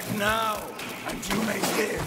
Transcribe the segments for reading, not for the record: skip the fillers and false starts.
back now, and you may live.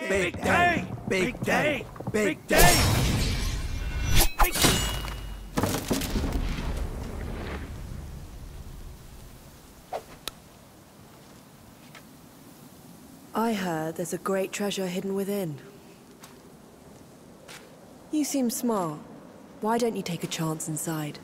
Big day! Big day! Big day! Big day! I heard there's a great treasure hidden within. You seem smart. Why don't you take a chance inside?